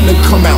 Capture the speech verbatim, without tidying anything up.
sun to come out.